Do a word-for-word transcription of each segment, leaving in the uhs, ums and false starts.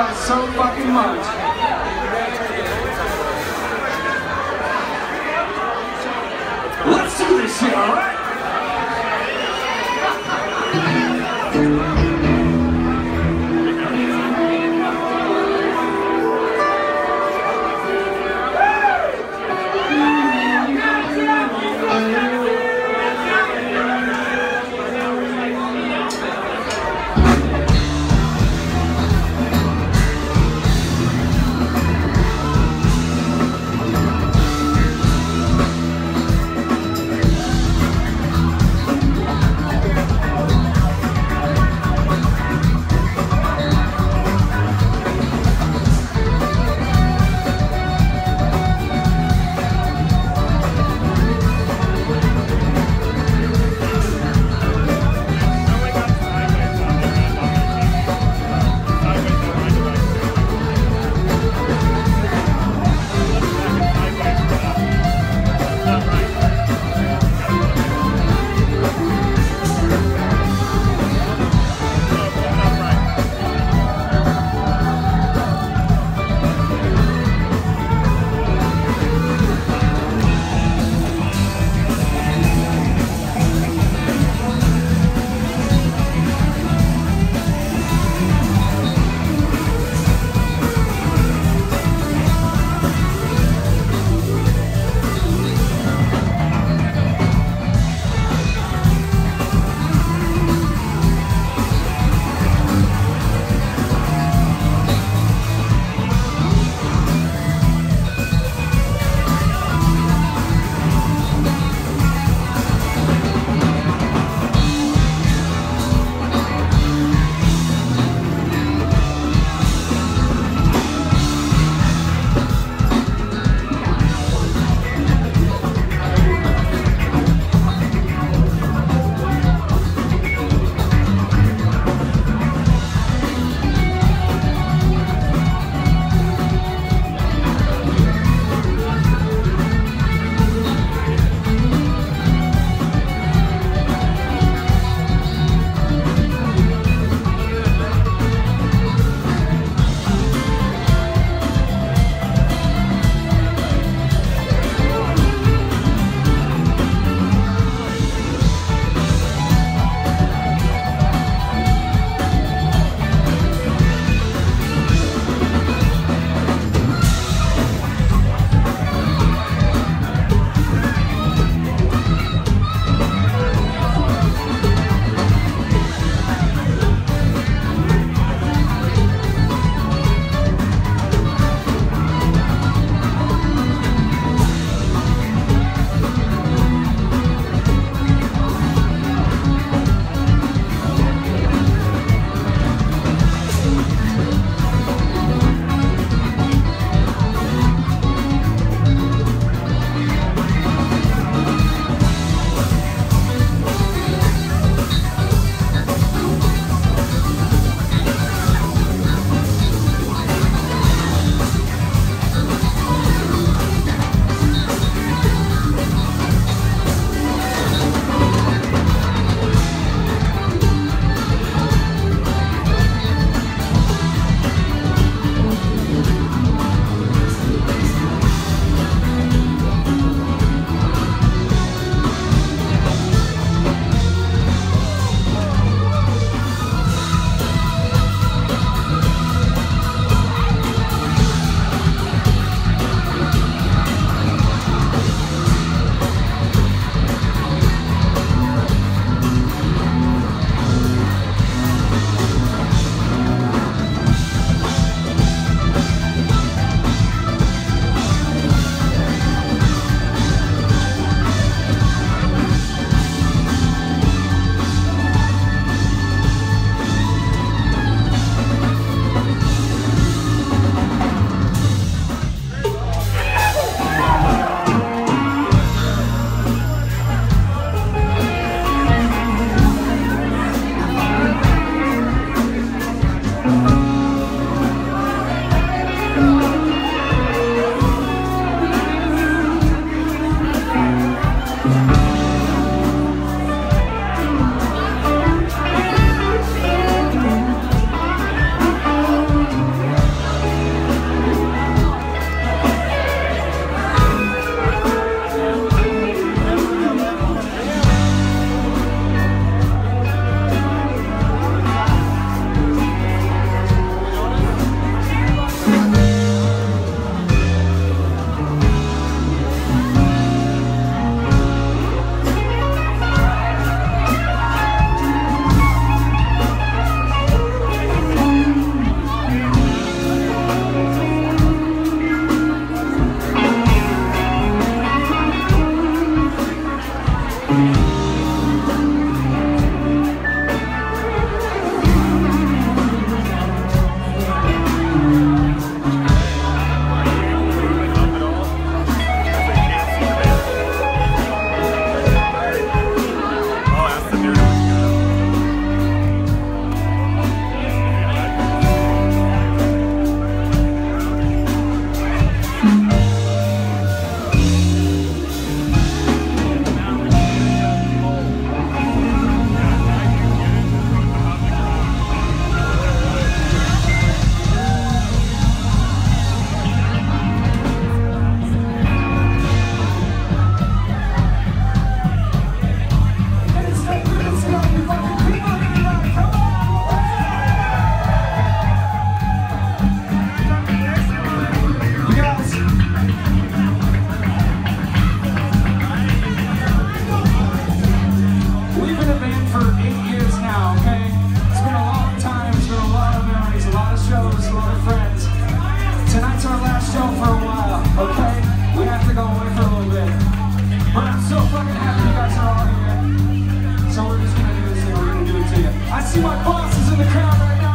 guys so fucking much. Let's do this shit, all right? see my bosses in the crowd right now.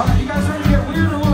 All right, you guys ready to get weird or what?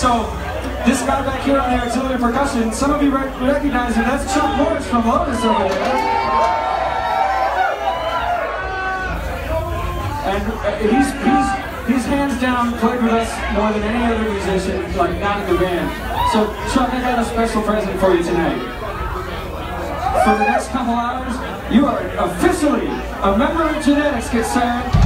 so this guy back here on the auxiliary percussion, some of you re recognize him, that's Chuck Morris from Lotus over there. And he's, he's, he's hands down played with us more than any other musician, like not in the band. So Chuck, I got a special present for you tonight. For the next couple hours, you are officially a member of Genetics Get Served.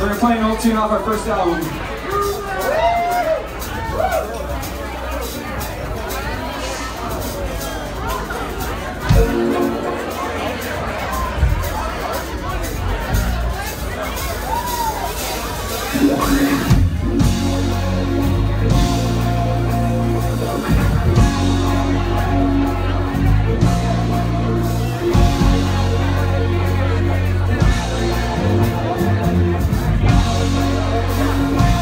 We're going to play an old tune off our first album. We'll be right back.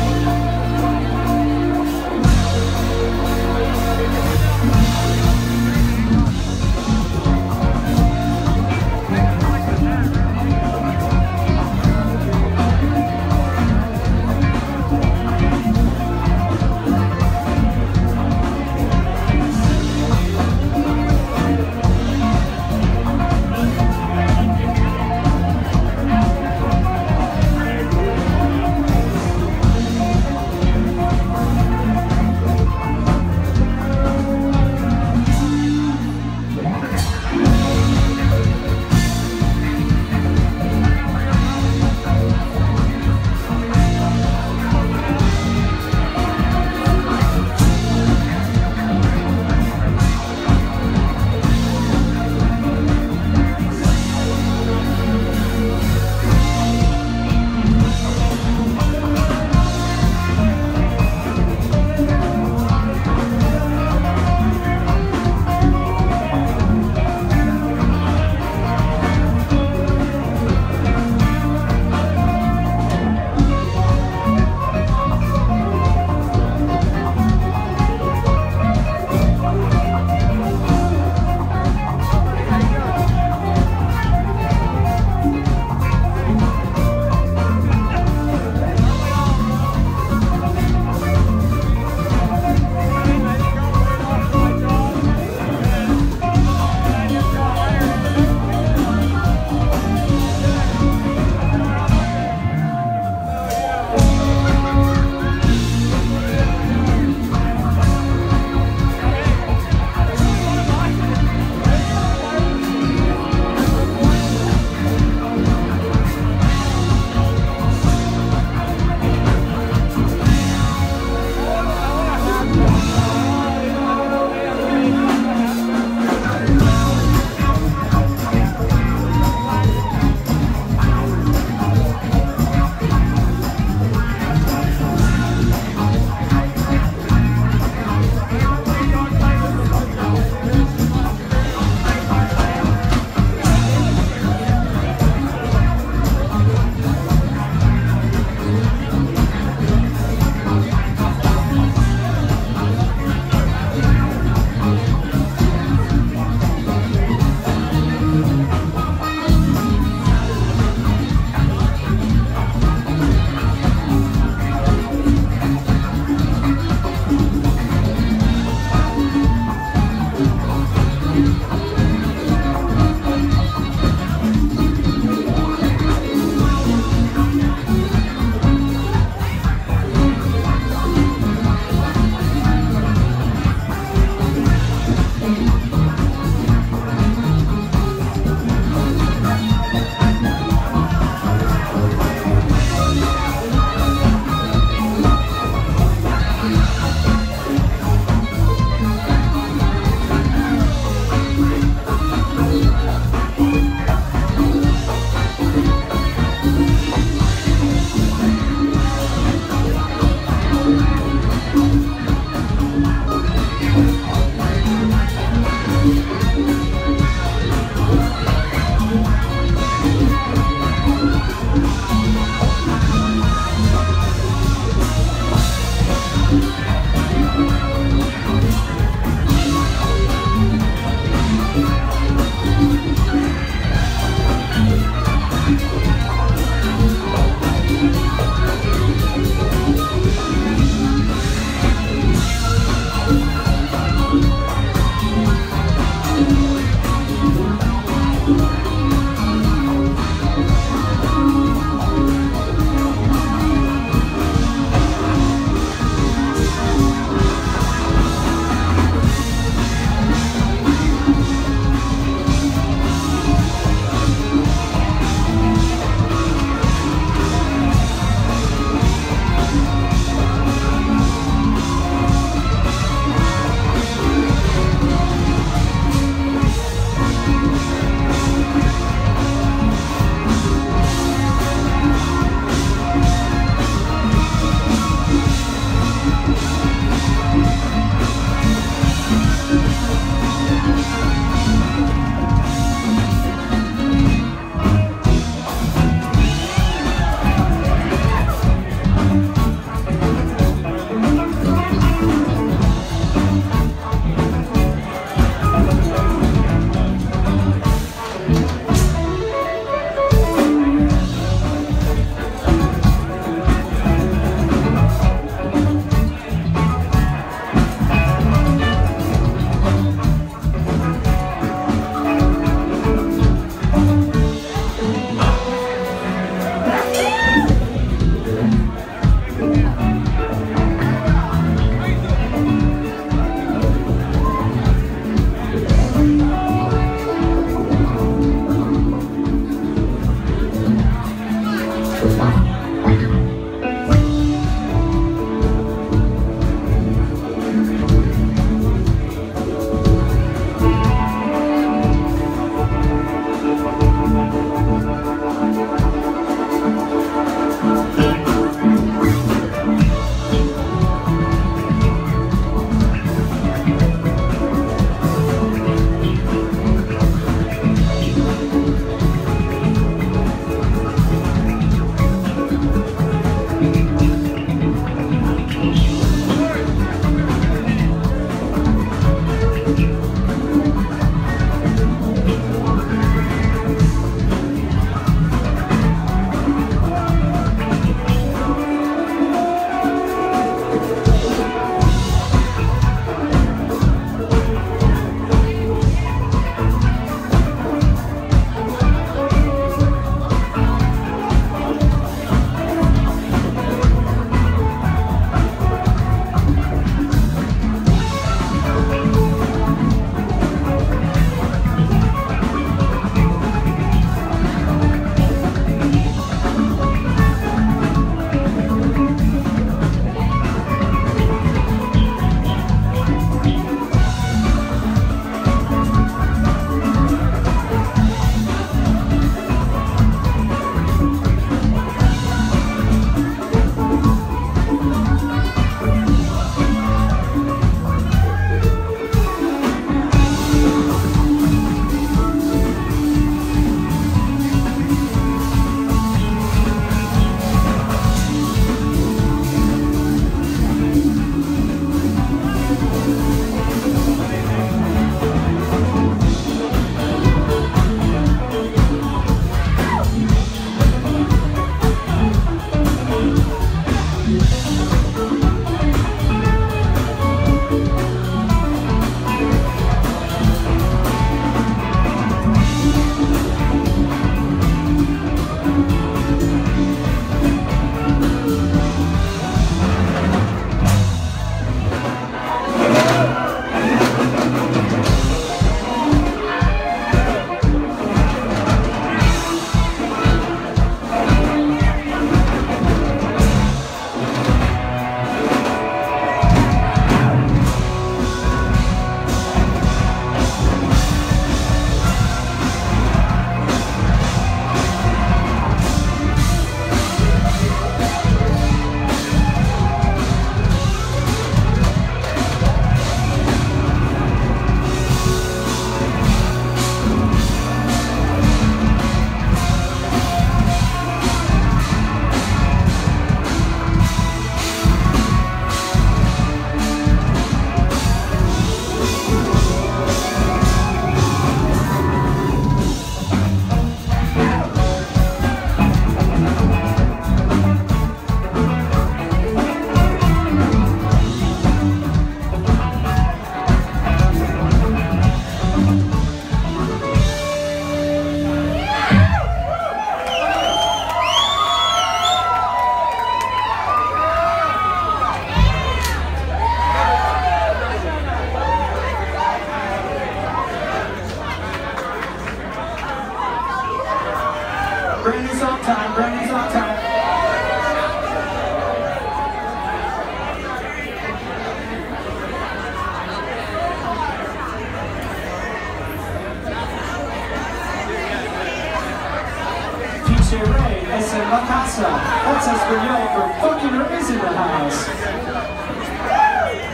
Anderson, La Casa. That's Espanol for fucking raise in the house. All right.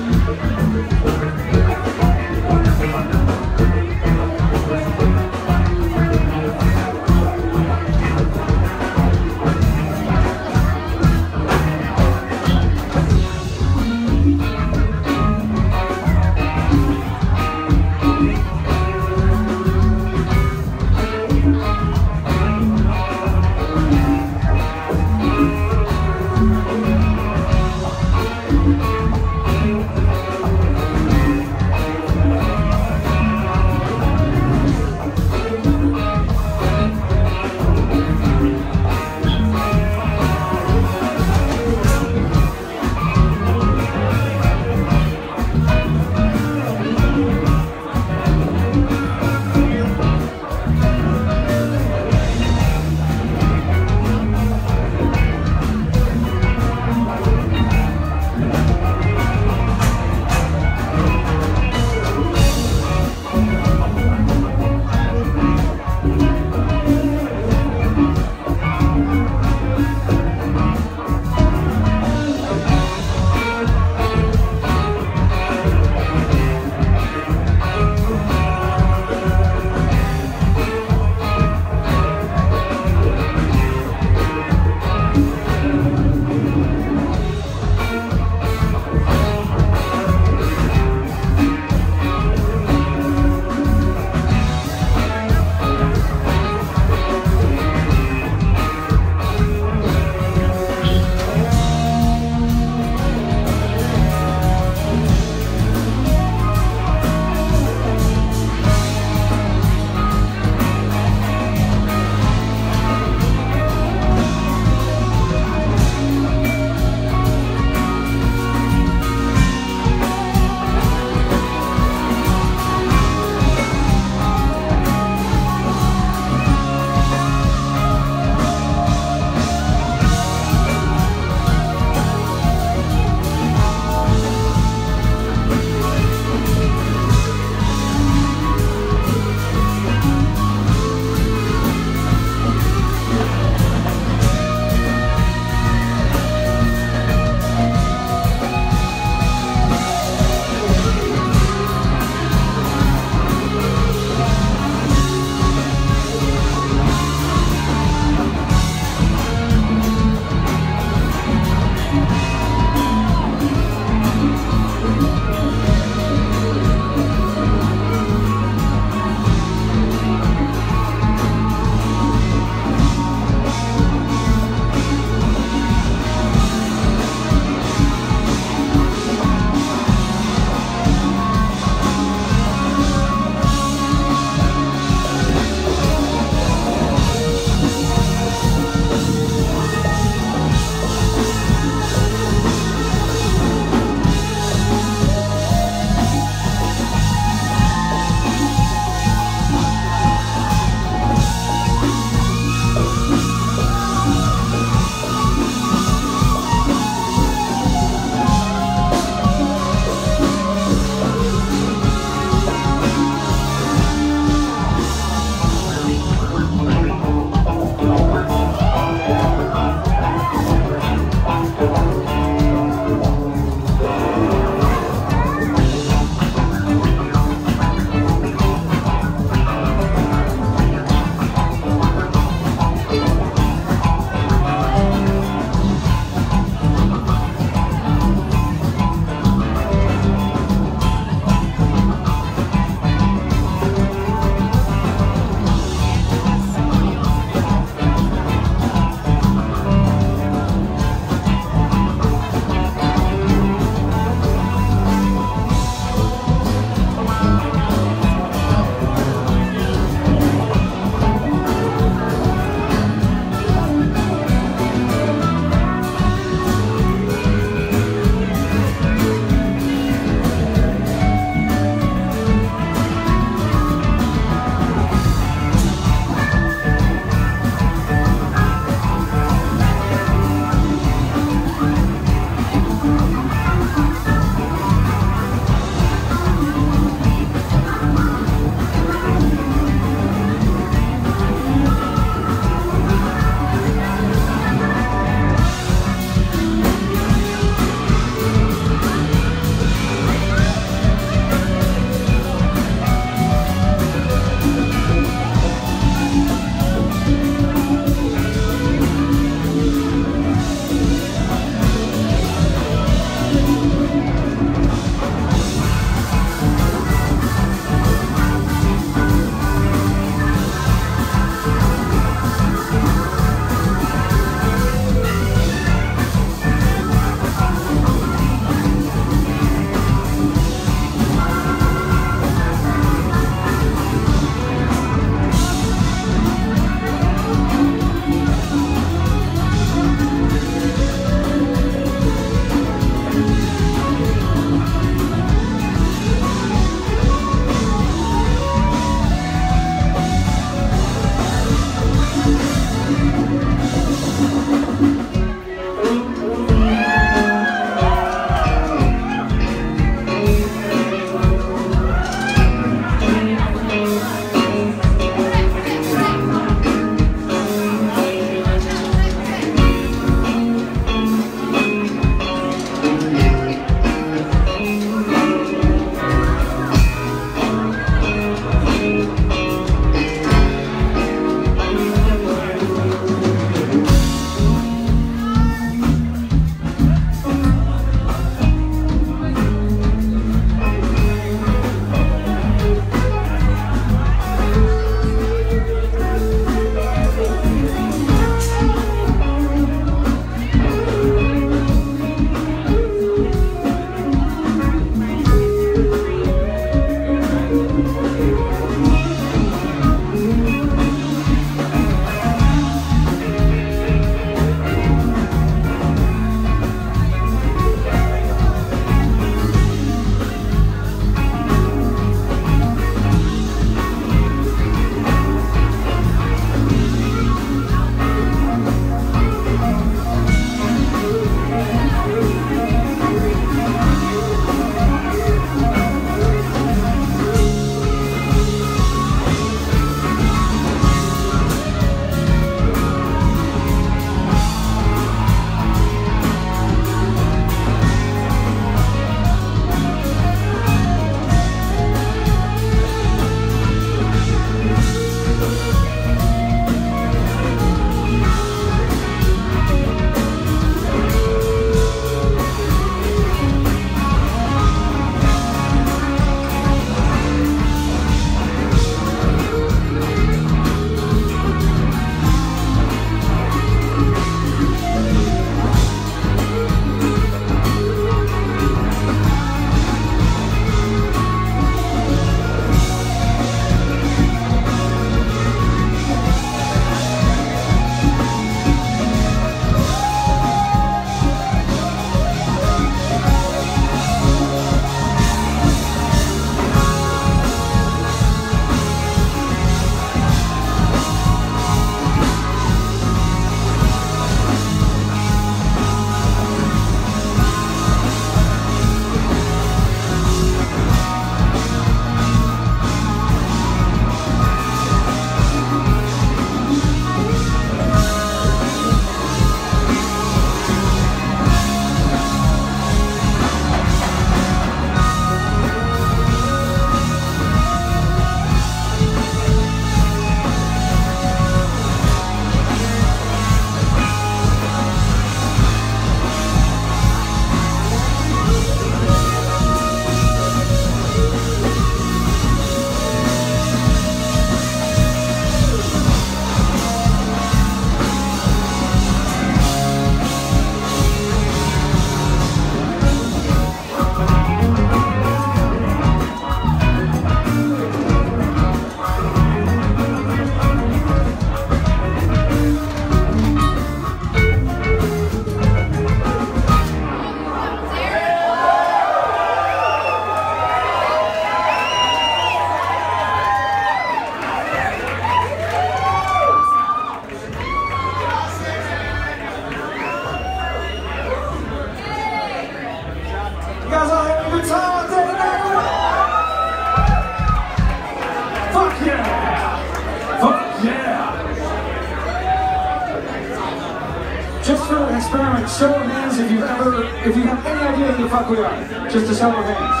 Just for an experiment, show of hands if you've ever, if you have any idea who the fuck we are. Just a show of hands.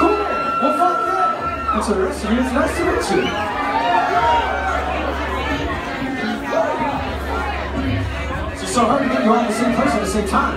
Cool. Well, fuck yeah. And to the rest of you, it's nice to meet you. It's just so hard to get you all in the same place at the same time.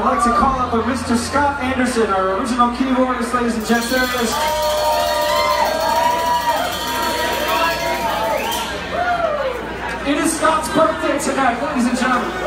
I'd like to call up a Mister Scott Anderson, our original keyboardist, ladies and gentlemen. It is Scott's birthday tonight, ladies and gentlemen.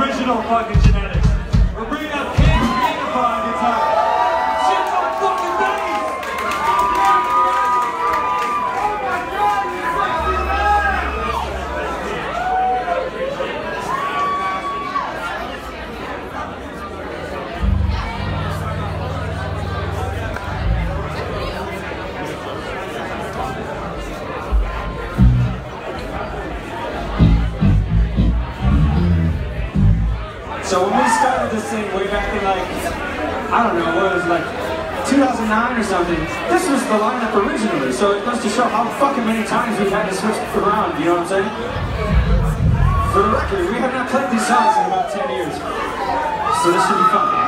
original fucking genetics. We're bringing out kids unified in time. Shit on the fucking face! Oh my god, you fucking So when we started this thing way back in like, I don't know, what it was like, two thousand nine or something, this was the lineup originally, so it goes to show how fucking many times we've had to switch around, you know what I'm saying? For the record, we have not played these songs in about ten years, so this should be fun.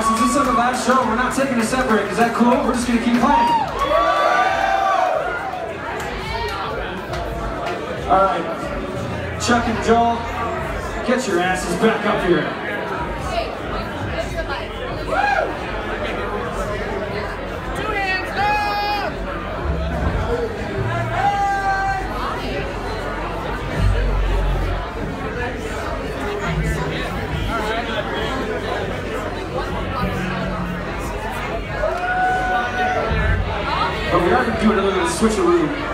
Now, since this is the last show, we're not taking a set break. Is that cool? We're just gonna keep playing. All right, Chuck and Joel, get your asses back up here. But we are going to do another switcheroo.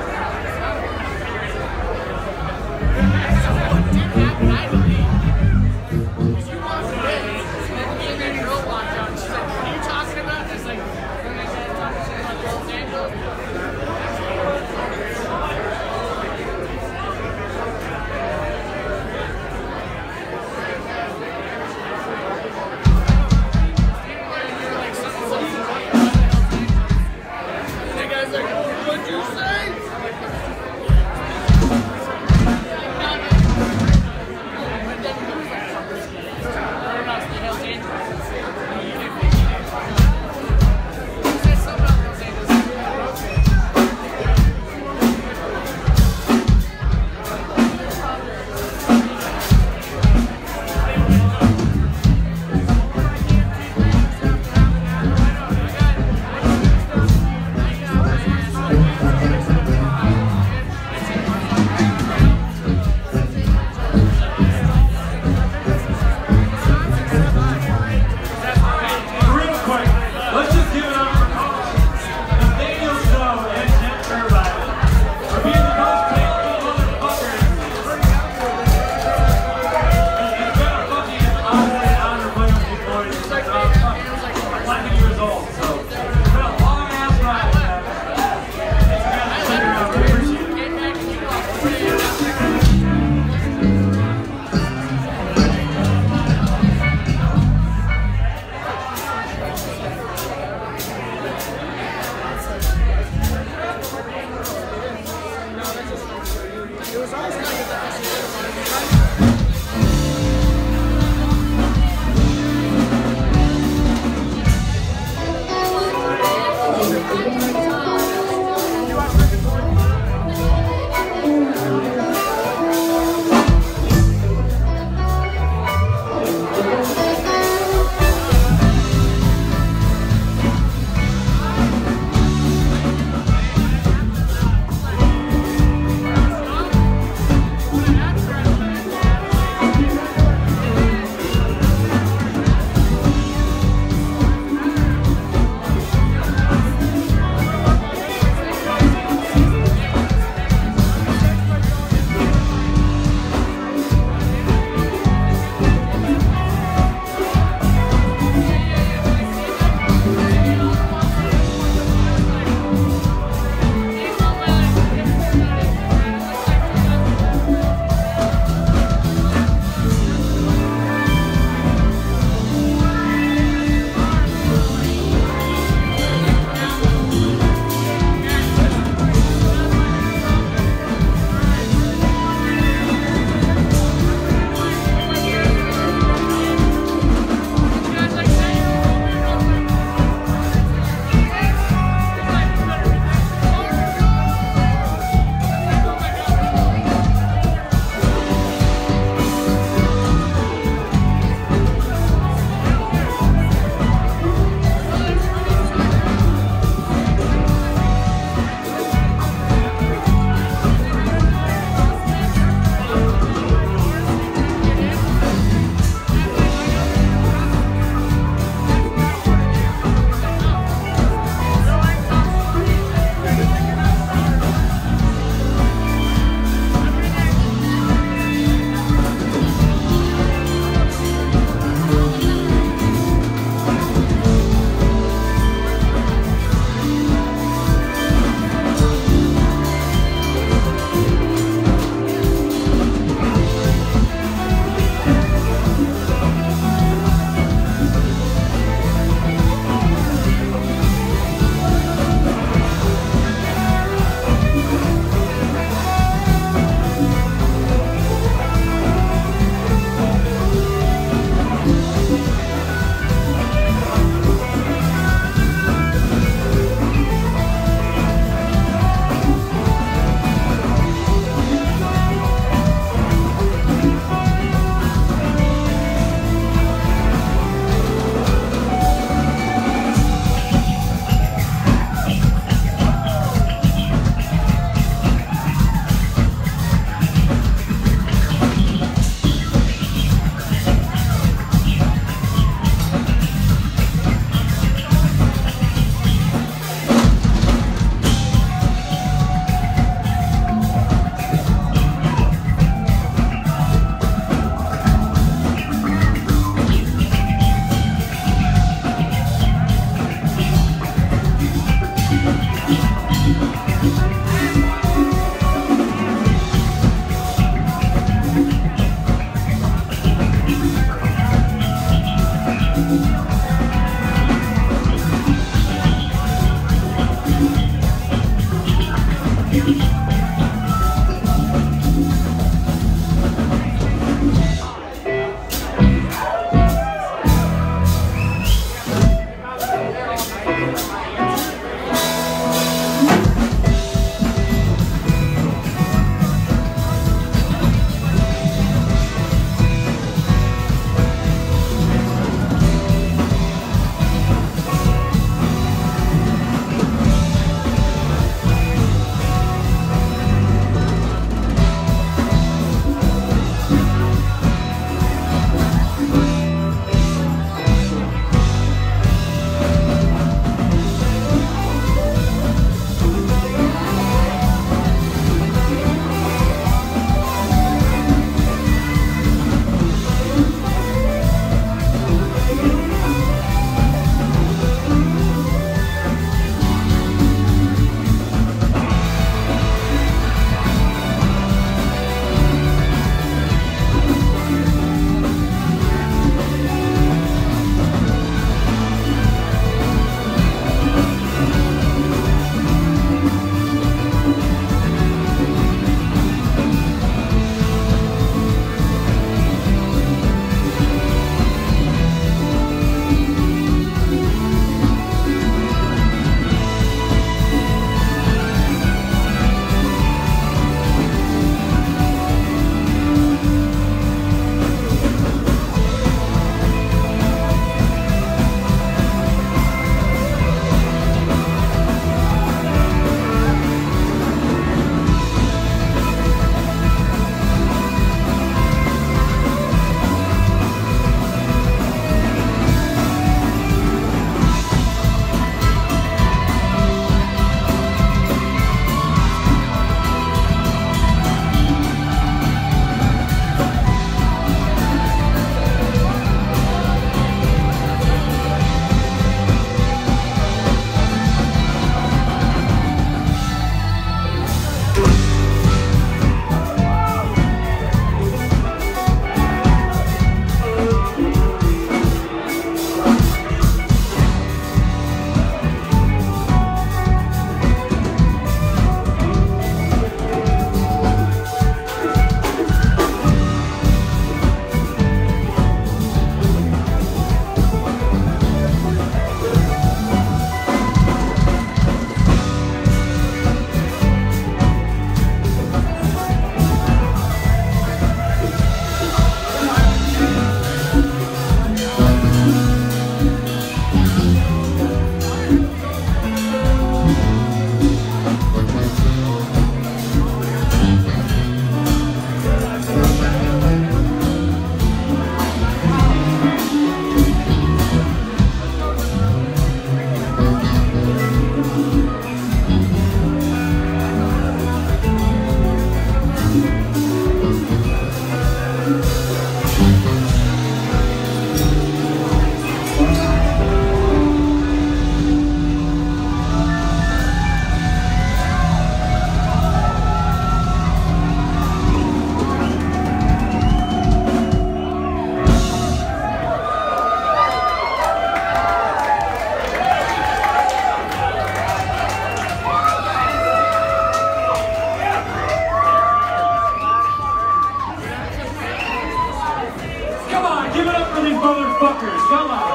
these motherfuckers. Come on.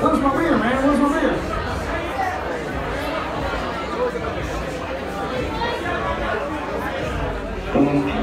Where's my beer, man? Where's my beer? Okay.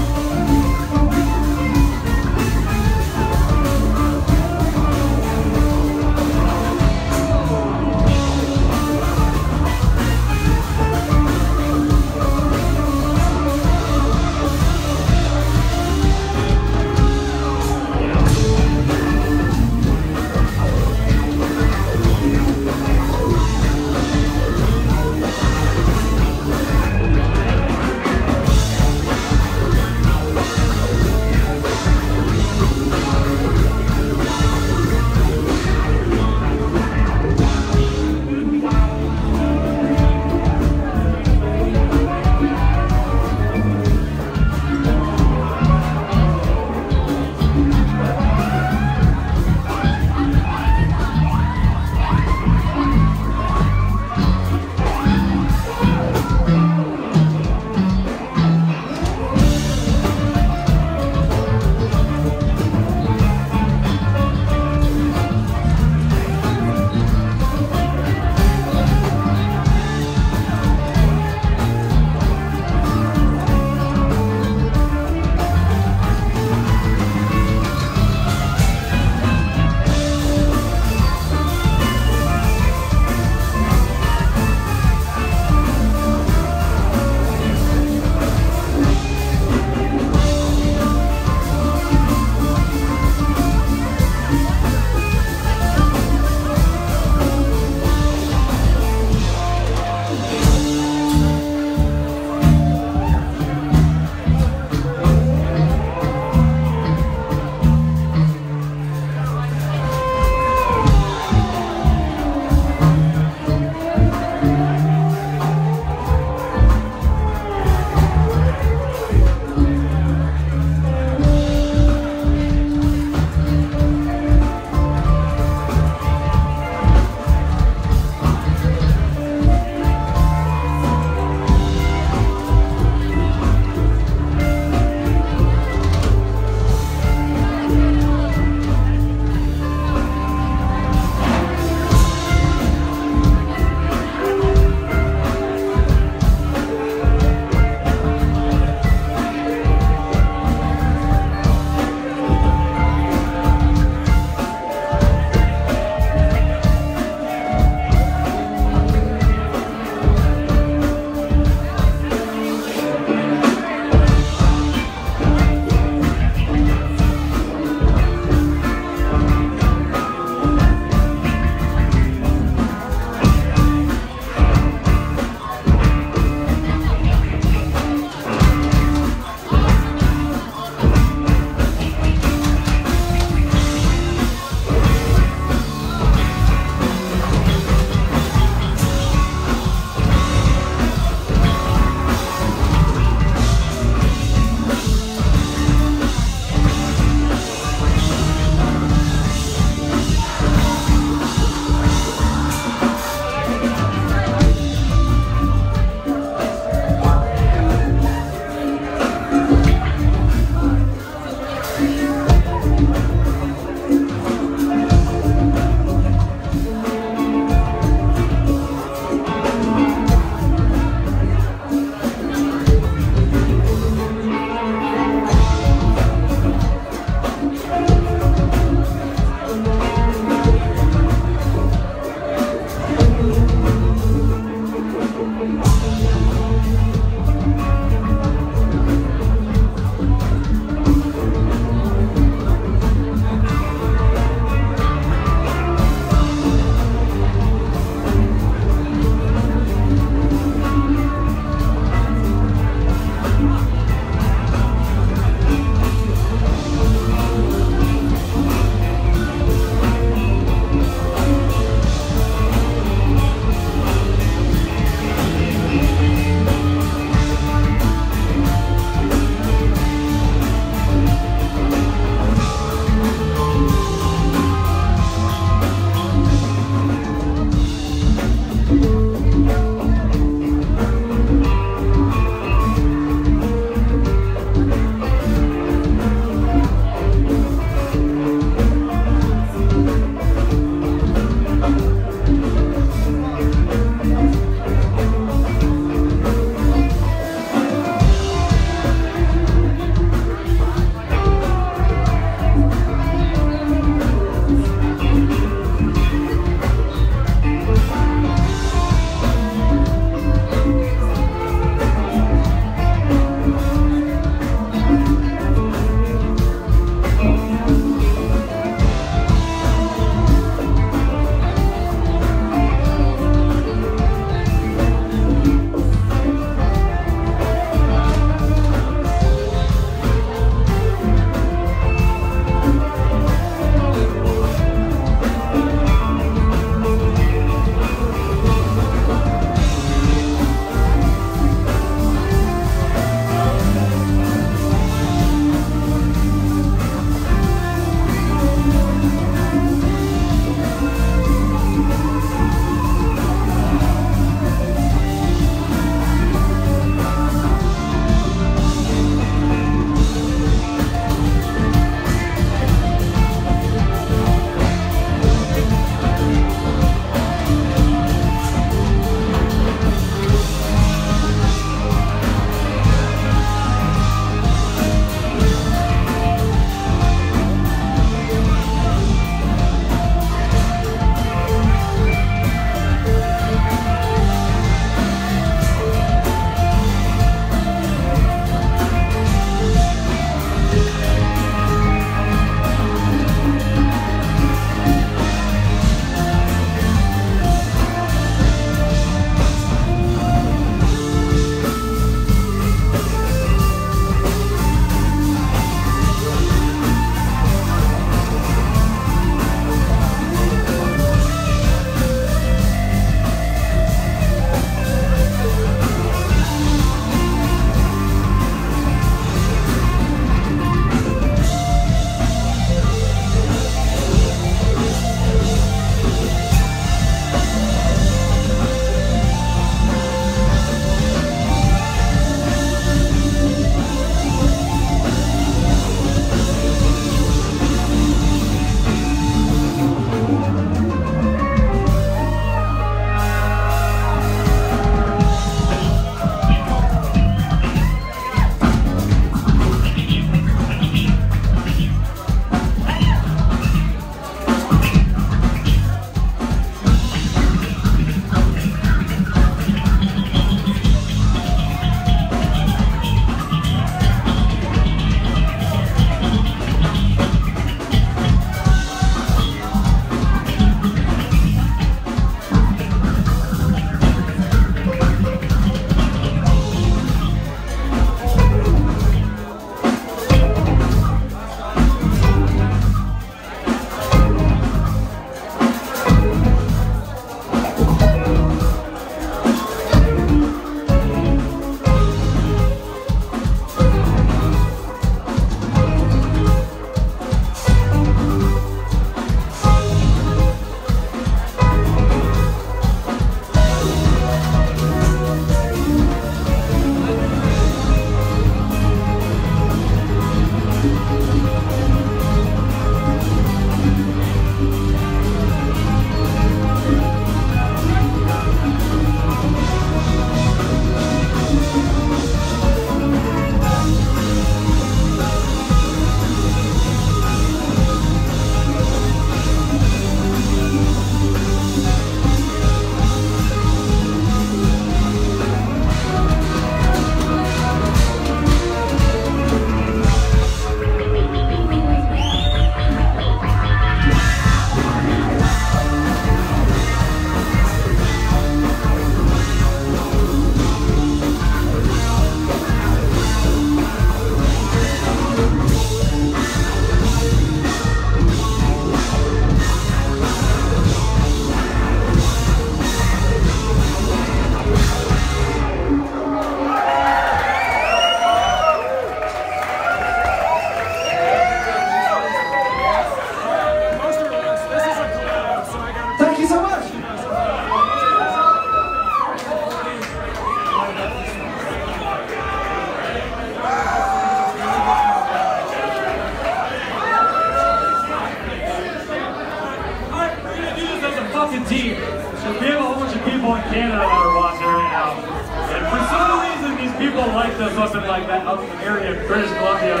people like us up in like that up in the area of British Columbia.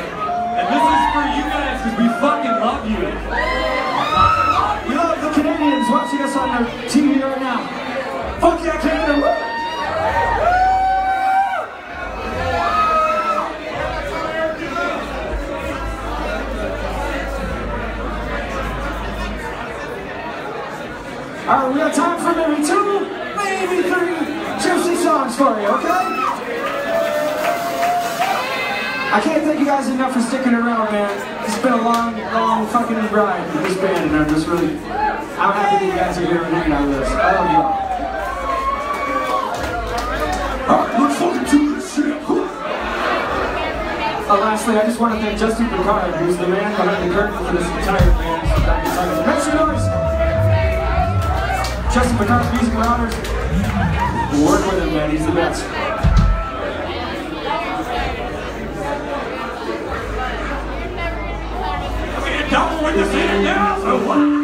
And this is for you guys because we fucking love you. We love the Canadians watching us on their T V right now. Fuck yeah, Canada! Woo! Alright, we got time for maybe two, maybe three gypsy songs for you, okay? I can't thank you guys enough for sticking around, man. It's been a long, long fucking ride with this band, and I'm just really, I'm happy that you guys are here and hanging out with us. I love y'all. Alright, let's fucking do this shit. Uh, lastly, I just want to thank Justin Picard, who's the man behind the curtain for this entire band. Make some noise! Justin Picard's music rounders. Work with him, man. He's the best. Okay, a double with the center now. So what?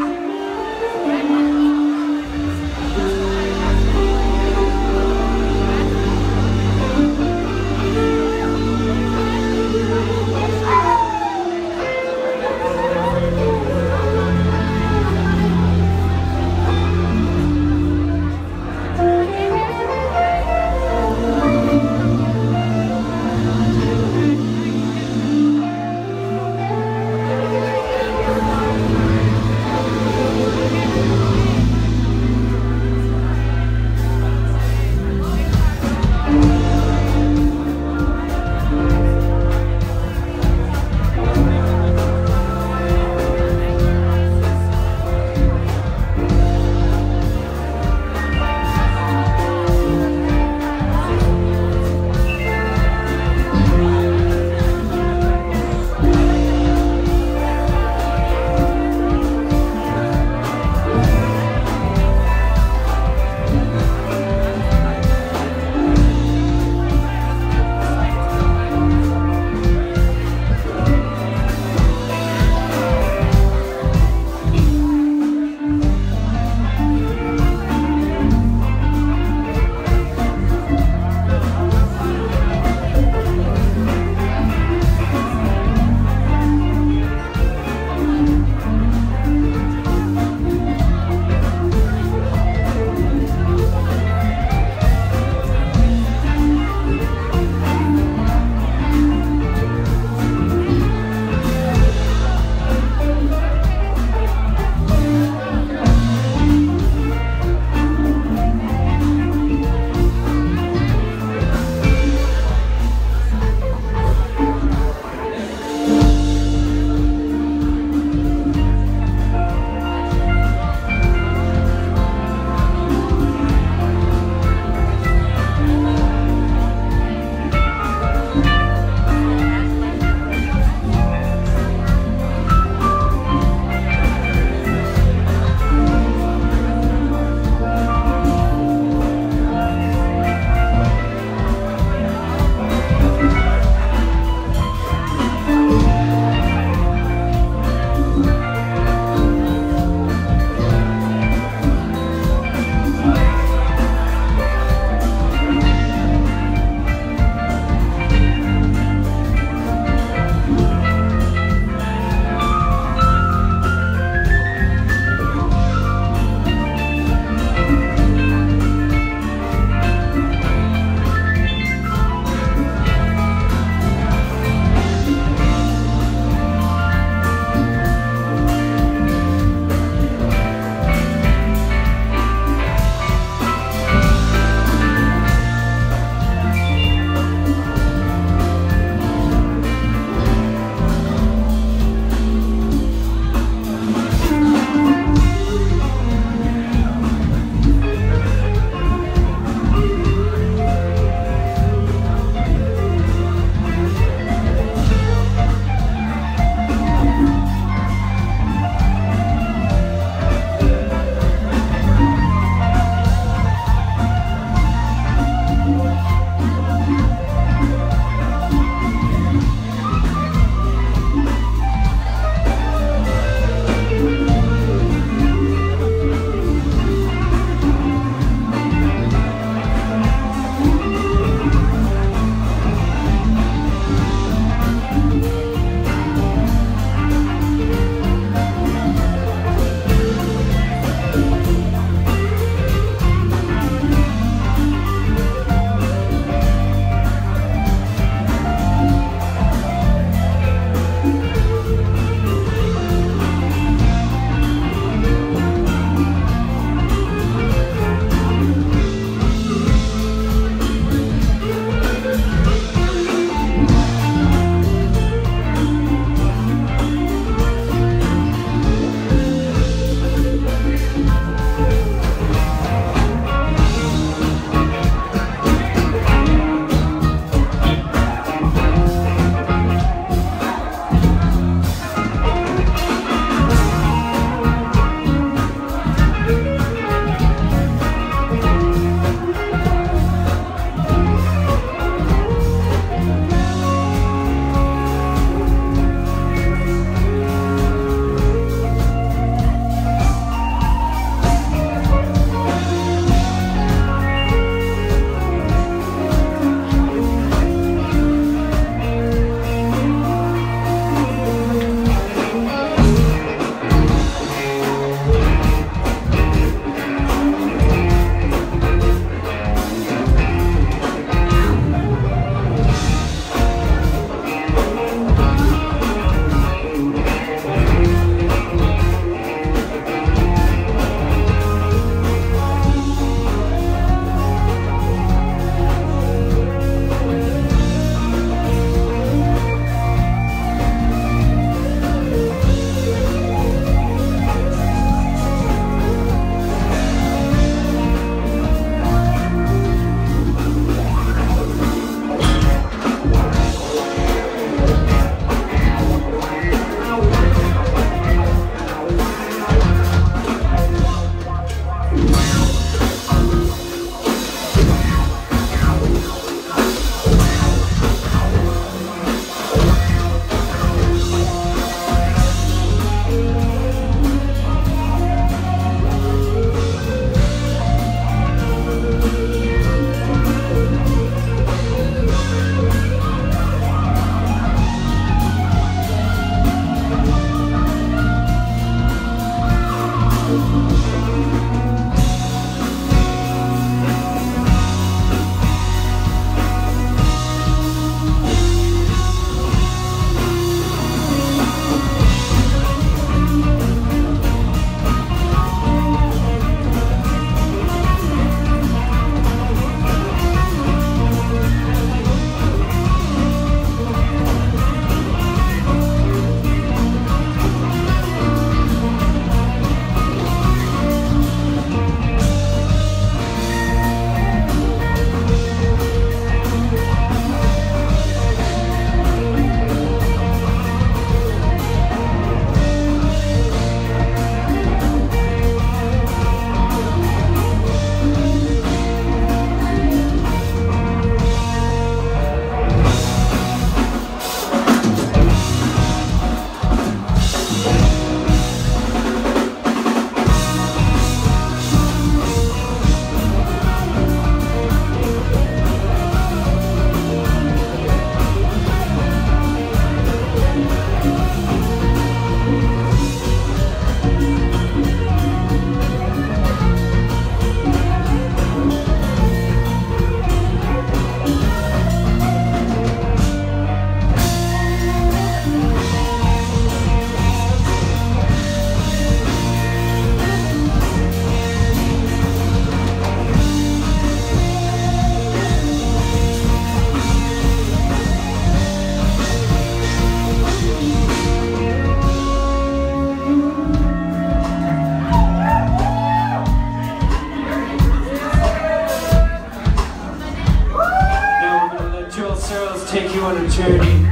Sarah's take you on a journey.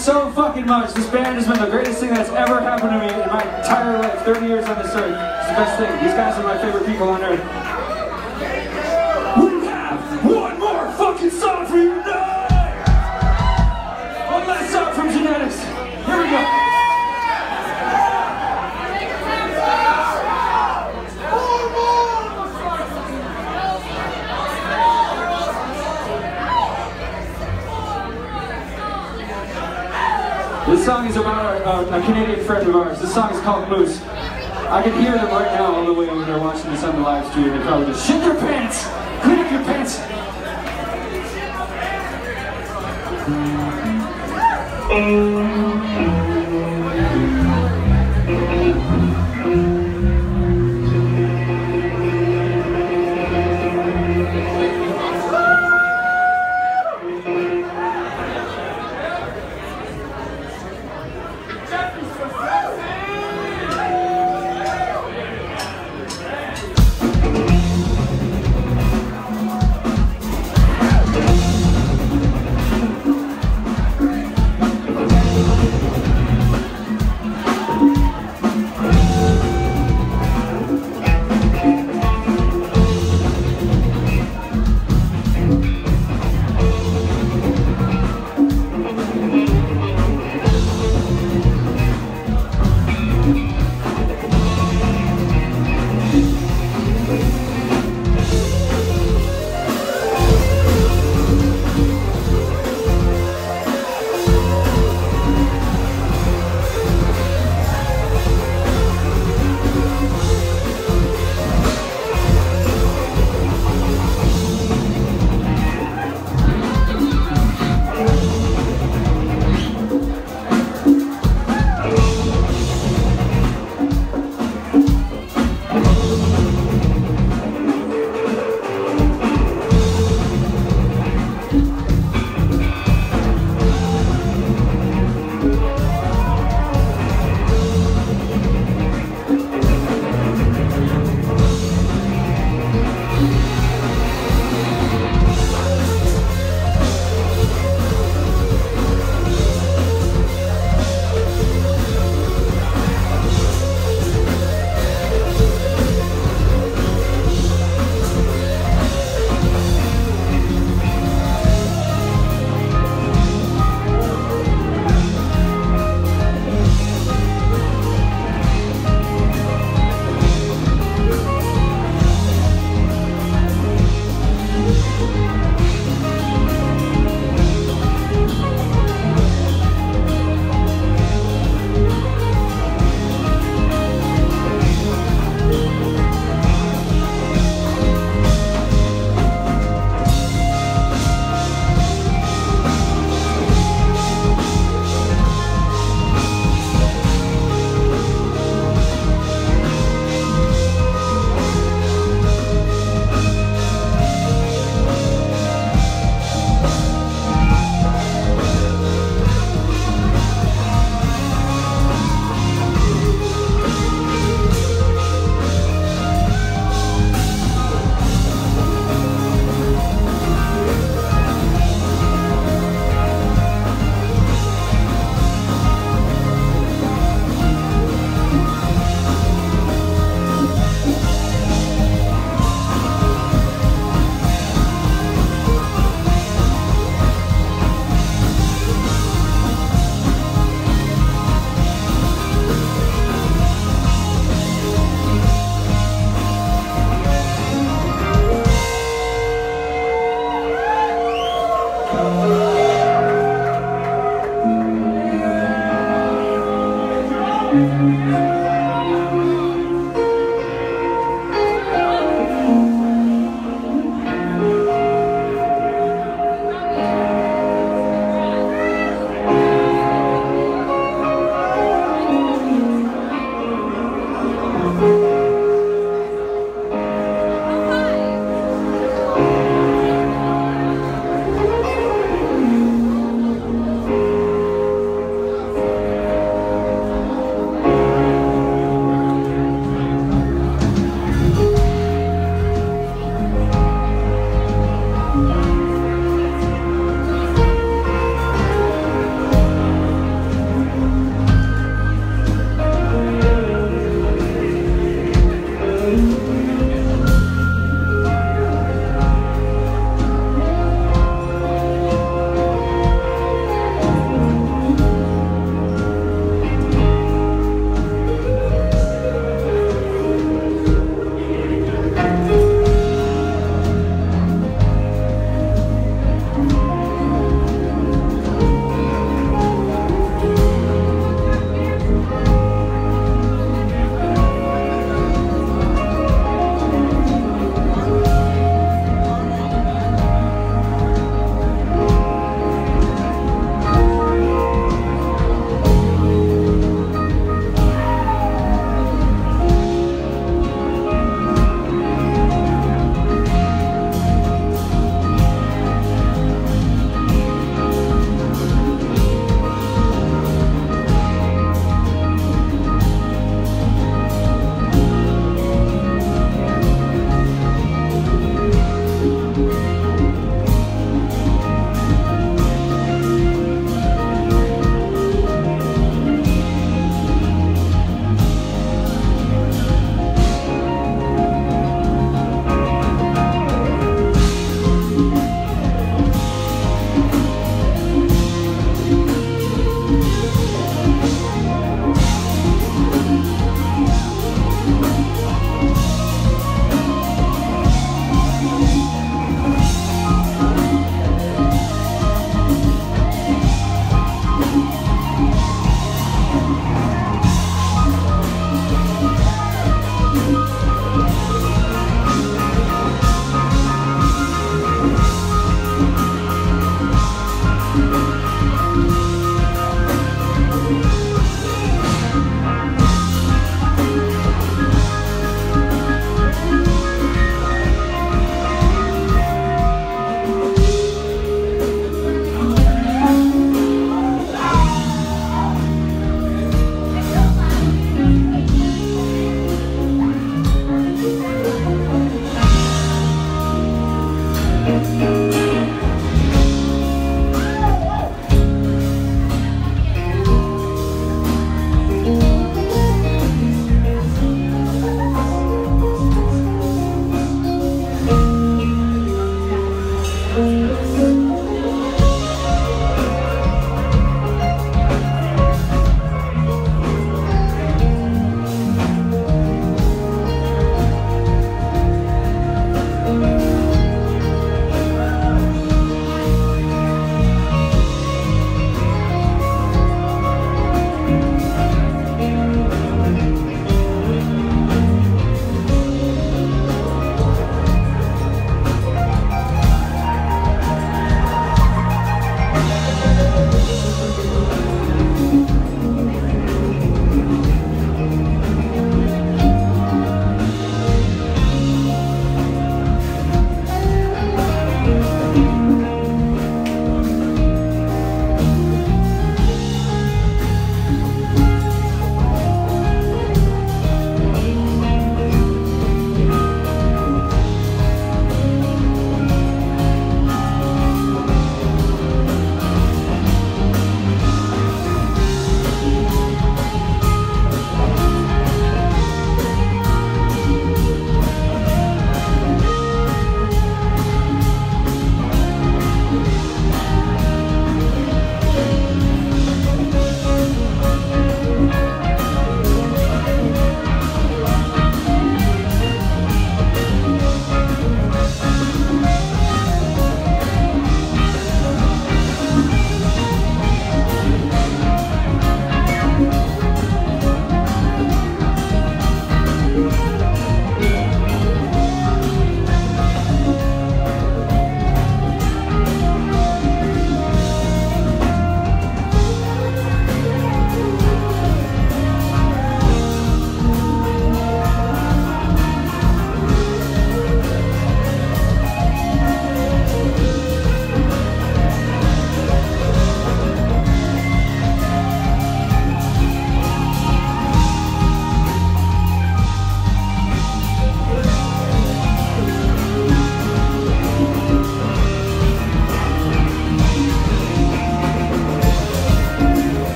So fucking much. This band has been the greatest thing that's ever happened to me in my entire life, thirty years on this earth. It's the best thing. These guys are my favorite people on earth. We have one more fucking song for you tonight! One last song from Genetics. Here we go. This song is about our, uh, a Canadian friend of ours. This song is called Moose. I can hear them right now all the way over there watching this on the live stream. They probably just shit their pants! Clean up your pants! Thank you.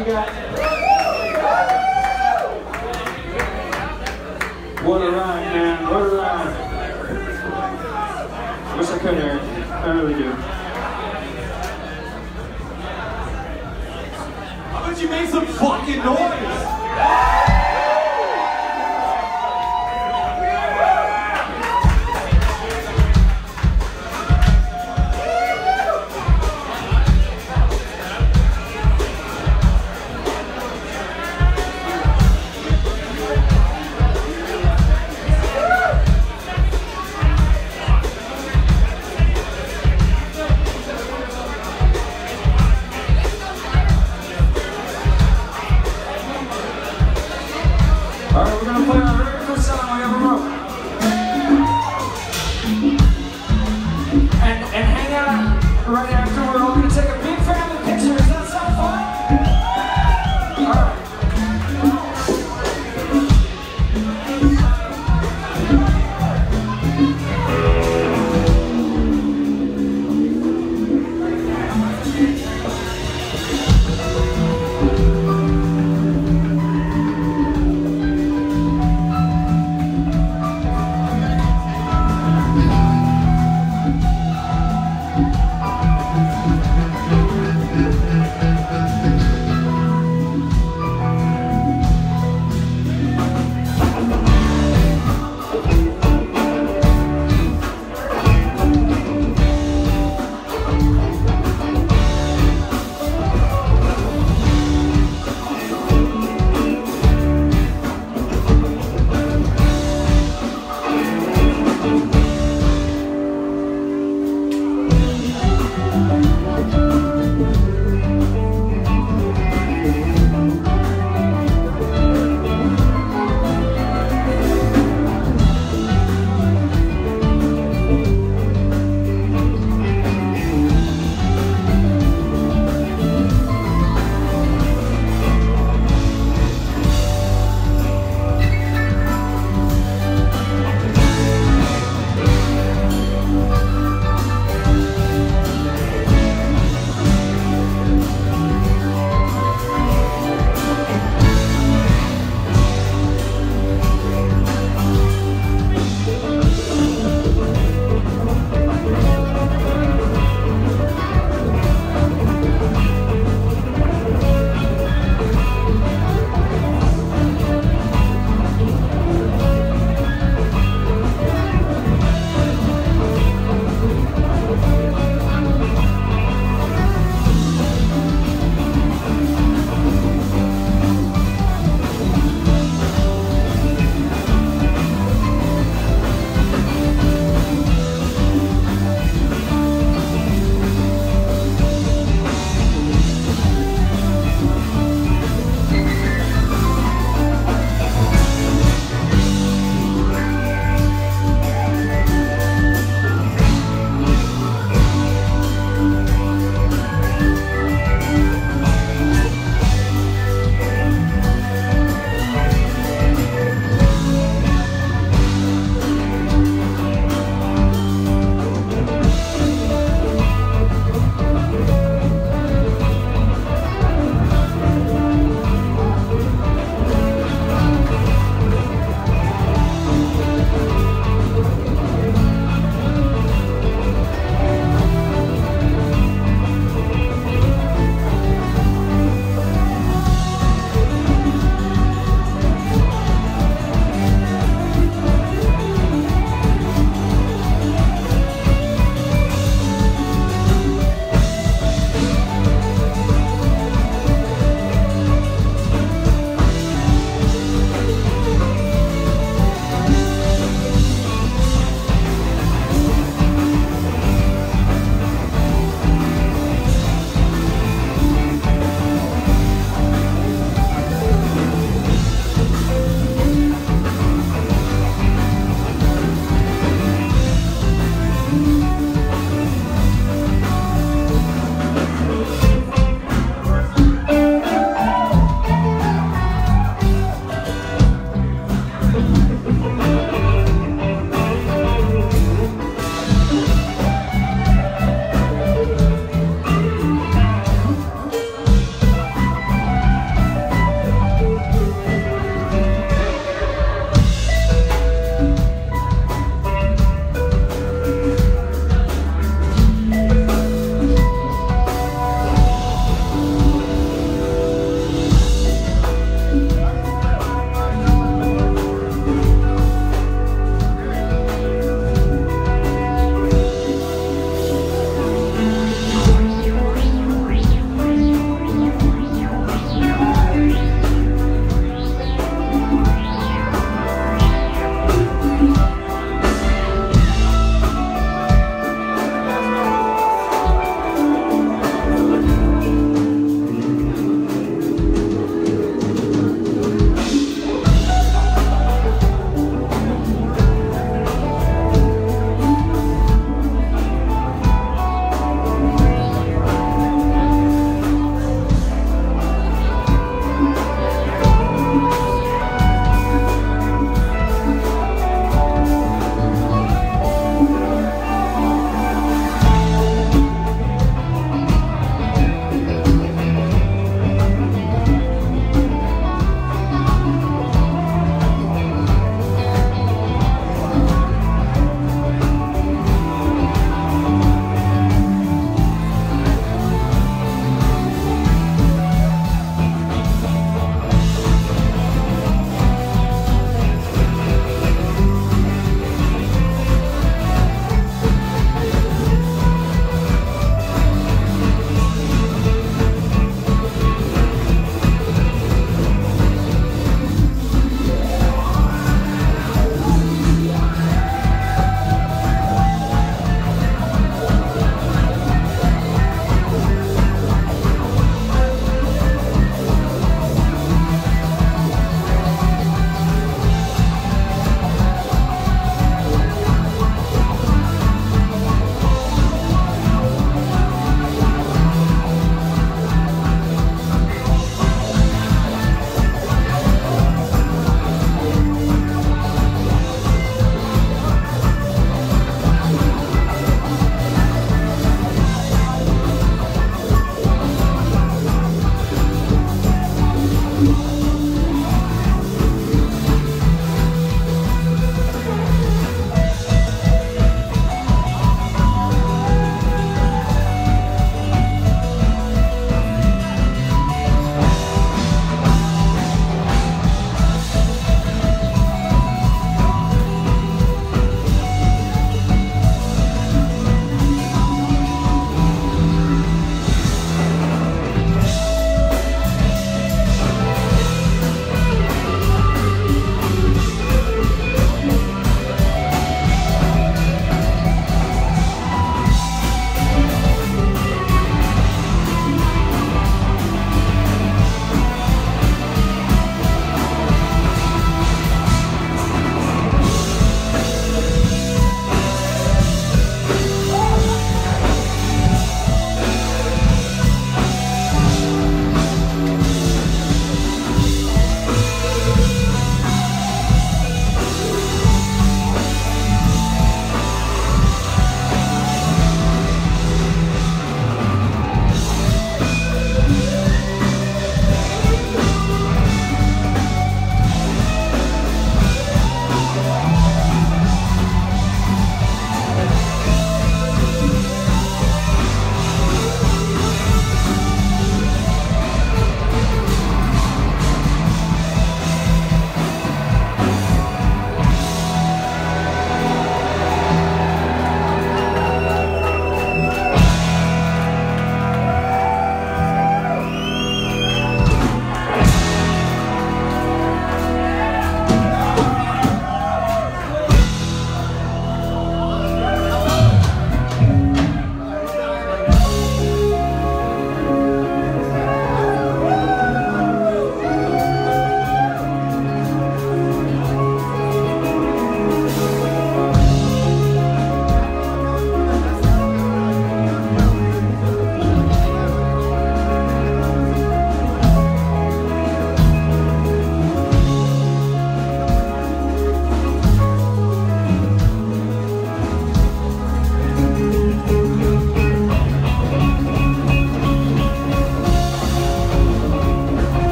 you guys. What a ride, man. What a ride. Wish I could, Eric. I really do. How about you make some fucking noise?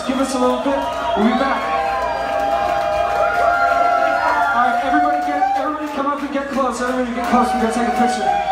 guys, give us a little bit. We'll be back. All right, everybody, get, everybody come up and get close. Everybody get close. We're going to take a picture.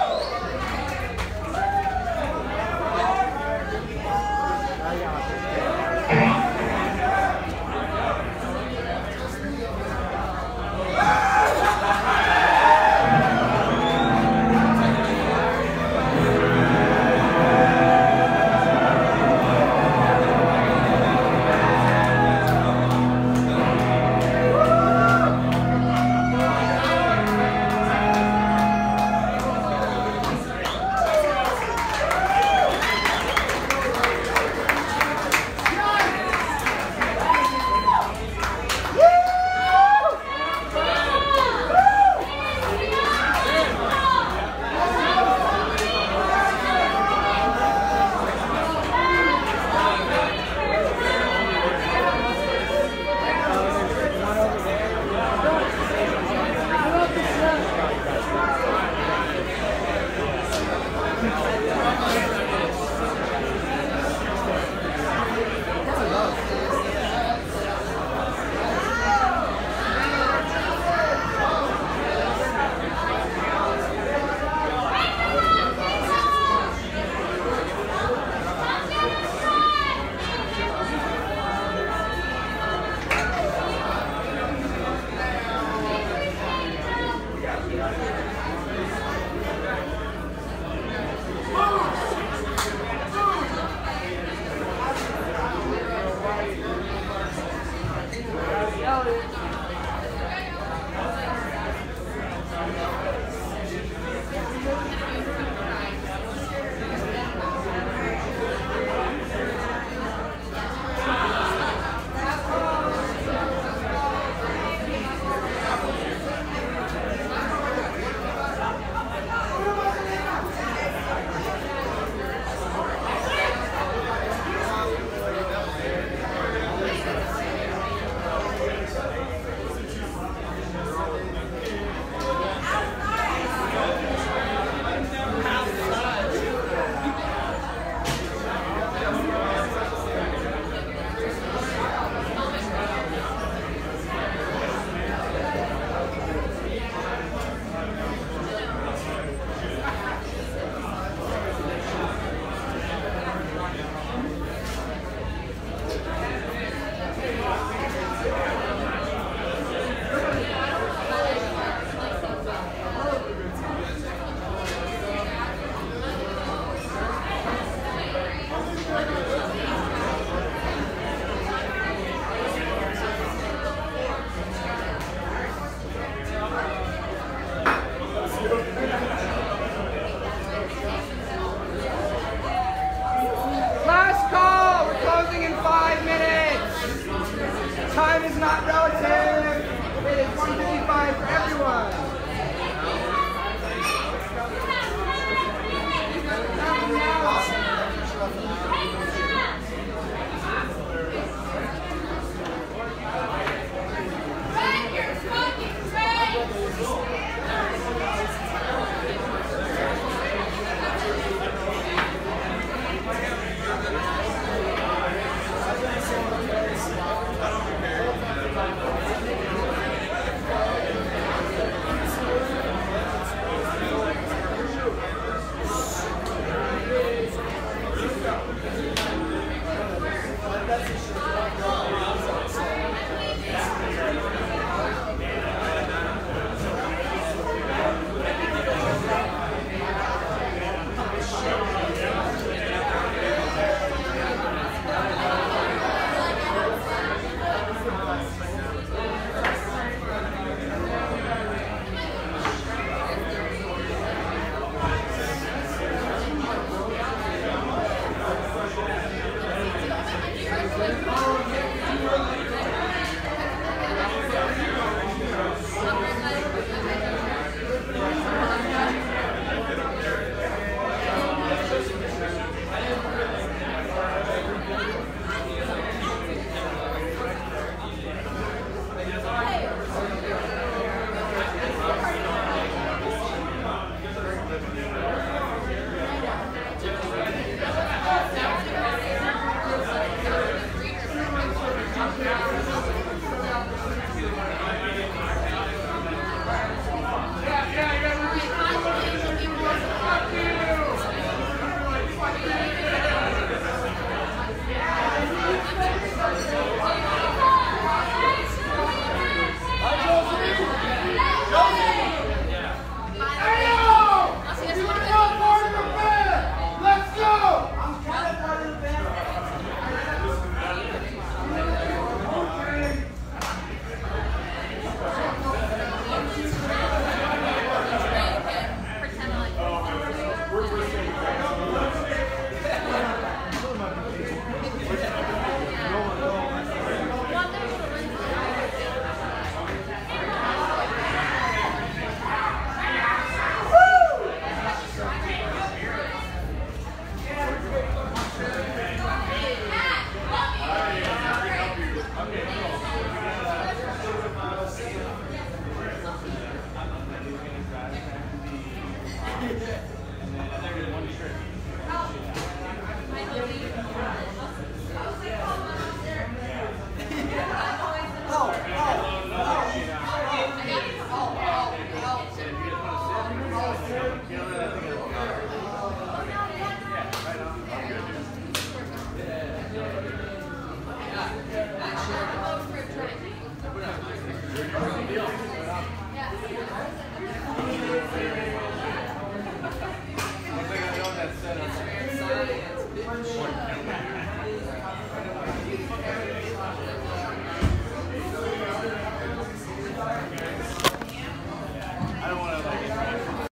Thank you.